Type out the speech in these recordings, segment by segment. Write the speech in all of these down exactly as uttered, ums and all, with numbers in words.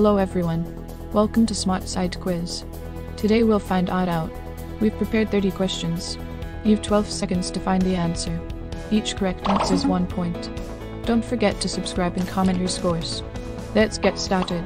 Hello everyone, welcome to Smart Side Quiz. Today we'll find odd out. We've prepared thirty questions. You've twelve seconds to find the answer. Each correct answer is one point. Don't forget to subscribe and comment your scores. Let's get started.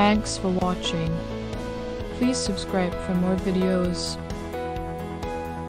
Thanks for watching. Please subscribe for more videos.